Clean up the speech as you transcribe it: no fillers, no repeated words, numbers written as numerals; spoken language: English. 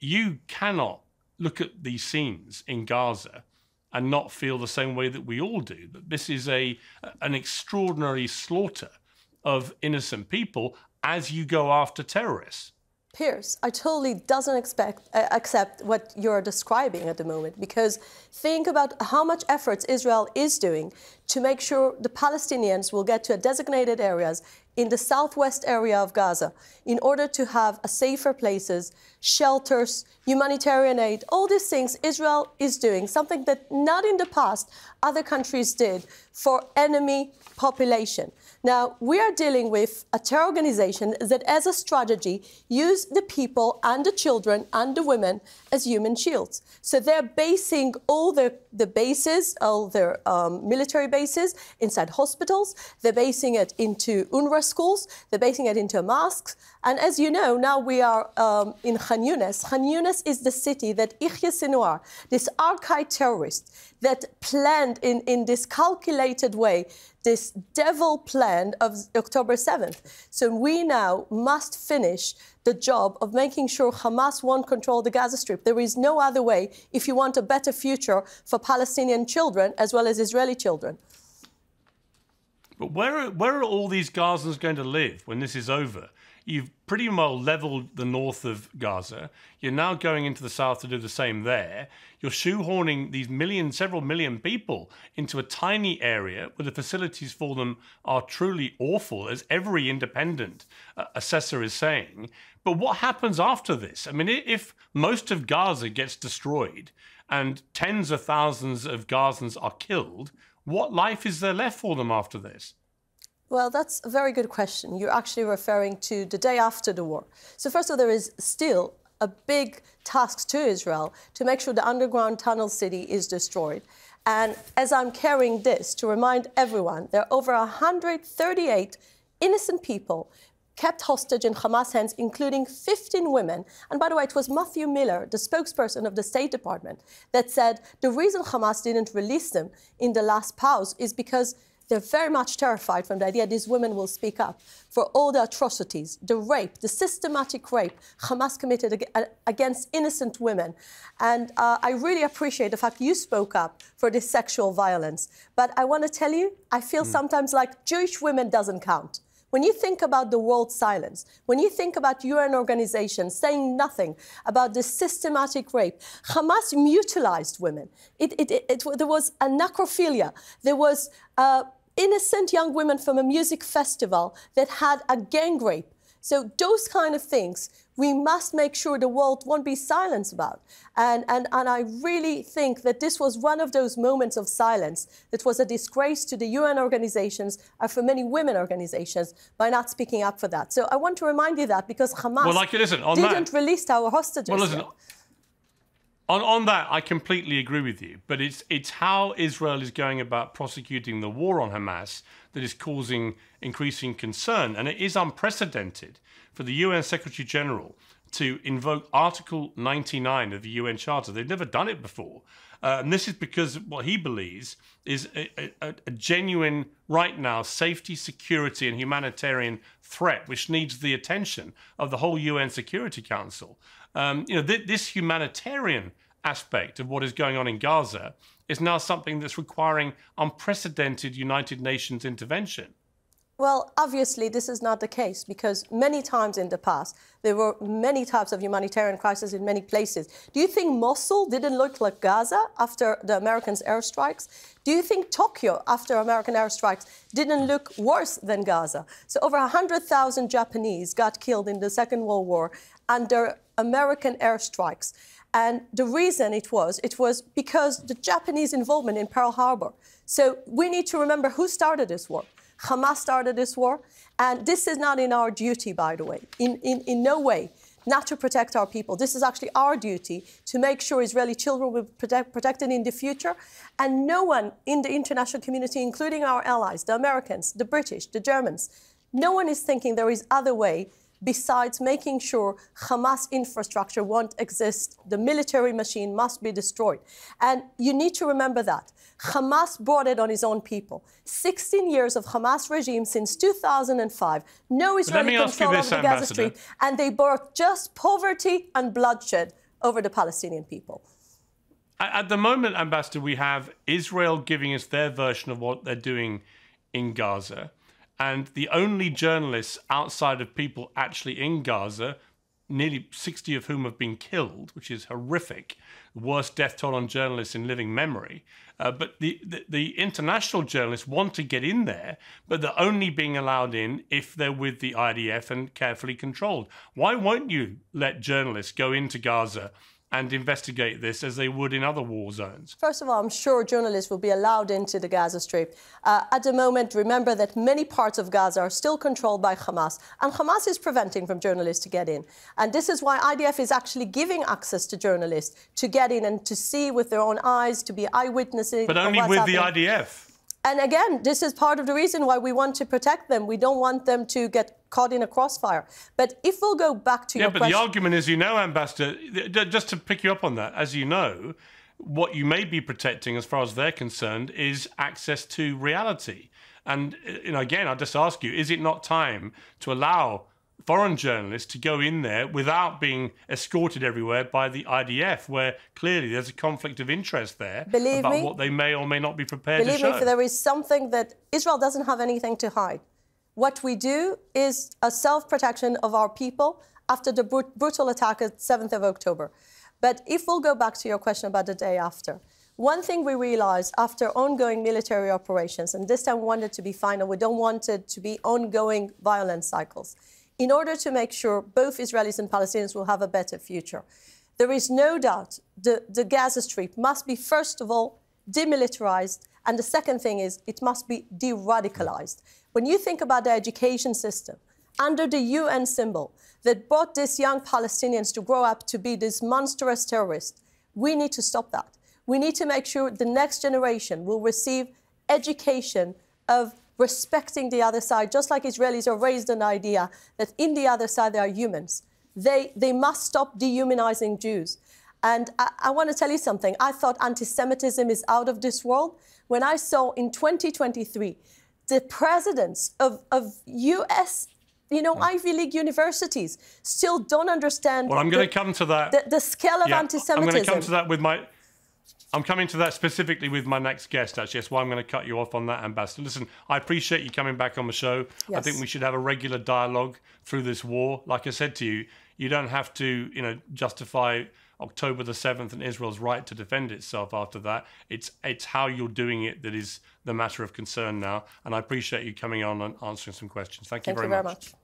you cannot look at these scenes in Gaza and not feel the same way that we all do, that this is an extraordinary slaughter of innocent people as you go after terrorists. Piers, I totally accept what you're describing at the moment, because think about how much efforts Israel is doing to make sure the Palestinians will get to designated areas in the southwest area of Gaza in order to have safer places, shelters, humanitarian aid, all these things Israel is doing, something that not in the past other countries did for enemy population. Now, we are dealing with a terror organization that, as a strategy, use the people and the children and the women as human shields. So they're basing all the bases, all their military bases inside hospitals. They're basing it into UNRWA schools. They're basing it into mosques. And as you know, now we are in Khan Younes. Khan Younes is the city that Iyad Sinwar, this archaic terrorist that planned in this calculated way this devil plan of October 7th. So we now must finish the job of making sure Hamas won't control the Gaza Strip. There is no other way if you want a better future for Palestinian children as well as Israeli children. But where are all these Gazans going to live when this is over? You've pretty well leveled the north of Gaza. You're now going into the south to do the same there. You're shoehorning these several million people into a tiny area where the facilities for them are truly awful, as every independent assessor is saying. But what happens after this? I mean, if most of Gaza gets destroyed and tens of thousands of Gazans are killed, what life is there left for them after this? Well, that's a very good question. You're actually referring to the day after the war. So first of all, there is still a big task to Israel to make sure the underground tunnel city is destroyed. And as I'm carrying this, to remind everyone, there are over 138 innocent people kept hostage in Hamas hands, including 15 women. And by the way, it was Matthew Miller, the spokesperson of the State Department, that said the reason Hamas didn't release them in the last pause is because they're very much terrified from the idea these women will speak up for all the atrocities, the rape, the systematic rape Hamas committed against innocent women. And I really appreciate the fact you spoke up for this sexual violence. But I want to tell you, I feel sometimes like Jewish women doesn't count. When you think about the world's silence, when you think about UN organizations saying nothing about the systematic rape, Hamas mutilized women. There was a necrophilia. There was innocent young women from a music festival that had a gang rape. So those kind of things, we must make sure the world won't be silent about. And I really think that this was one of those moments of silence that was a disgrace to the UN organizations and for many women organizations by not speaking up for that. So I want to remind you that, because Hamas didn't release our hostages. Well, listen, on that, I completely agree with you. But it's how Israel is going about prosecuting the war on Hamas that is causing increasing concern. And it is unprecedented for the UN Secretary-General to invoke Article 99 of the UN Charter. They've never done it before. And this is because of what he believes is a genuine, right now, safety, security and humanitarian threat, which needs the attention of the whole UN Security Council. You know, this humanitarian aspect of what is going on in Gaza is now something that's requiring unprecedented United Nations intervention. Well, obviously, this is not the case, because many times in the past, there were many types of humanitarian crises in many places. Do you think Mosul didn't look like Gaza after the Americans' airstrikes? Do you think Tokyo, after American airstrikes, didn't look worse than Gaza? So over 100,000 Japanese got killed in the Second World War under American airstrikes. And the reason it was because the Japanese involvement in Pearl Harbor. So we need to remember who started this war. Hamas started this war, and this is not in our duty, by the way, in no way, not to protect our people. This is actually our duty to make sure Israeli children will be protected in the future, and no one in the international community, including our allies, the Americans, the British, the Germans, no one is thinking there is other way besides making sure Hamas infrastructure won't exist. The military machine must be destroyed. And you need to remember that. Hamas brought it on his own people. 16 years of Hamas regime since 2005. No Israeli control over the Gaza Strip. And they brought just poverty and bloodshed. over the Palestinian people. At the moment, Ambassador, we have Israel giving us their version of what they're doing in Gaza. And the only journalists outside of people actually in Gaza, nearly 60 of whom have been killed, which is horrific, the worst death toll on journalists in living memory. But the international journalists want to get in there, but they're only being allowed in if they're with the IDF and carefully controlled. Why won't you let journalists go into Gaza and investigate this as they would in other war zones? First of all, I'm sure journalists will be allowed into the Gaza Strip. At the moment, remember that many parts of Gaza are still controlled by Hamas, and Hamas is preventing from journalists to get in. And this is why IDF is actually giving access to journalists to get in and to see with their own eyes, to be eyewitnesses. But only with the IDF. And again, this is part of the reason why we want to protect them. We don't want them to get caught in a crossfire. But if we'll go back to your question... Yeah, but the argument is, you know, Ambassador, just to pick you up on that, as you know, what you may be protecting, as far as they're concerned, is access to reality. And, you know, again, I'll just ask you, is it not time to allow foreign journalists to go in there without being escorted everywhere by the IDF, where clearly there's a conflict of interest there about what they may or may not be prepared to show? Believe me, there is something that Israel doesn't have anything to hide. What we do is a self-protection of our people after the brutal attack at 7th of October. But if we'll go back to your question about the day after, one thing we realized after ongoing military operations, and this time we wanted to be final, we don't want it to be ongoing violent cycles, in order to make sure both Israelis and Palestinians will have a better future. There is no doubt the Gaza Strip must be, first of all, demilitarized, and the second thing is it must be de-radicalized. When you think about the education system, under the UN symbol that brought these young Palestinians to grow up to be these monstrous terrorists, we need to stop that. We need to make sure the next generation will receive education of respecting the other side, just like Israelis are raised on the idea that in the other side they are humans. They must stop dehumanizing Jews. And I want to tell you something. I thought anti-Semitism is out of this world when I saw in 2023 the presidents of US, you know, Ivy League universities still don't understand. Well, I'm going to come to that. The scale of anti-Semitism. I'm going to come to that with my... I'm coming to that specifically with my next guest, actually. That's why I'm going to cut you off on that, Ambassador. Listen, I appreciate you coming back on the show. Yes. I think we should have a regular dialogue through this war. Like I said to you, you don't have to, you know, justify October the 7th and Israel's right to defend itself after that. It's how you're doing it that is the matter of concern now. And I appreciate you coming on and answering some questions. Thank you very much.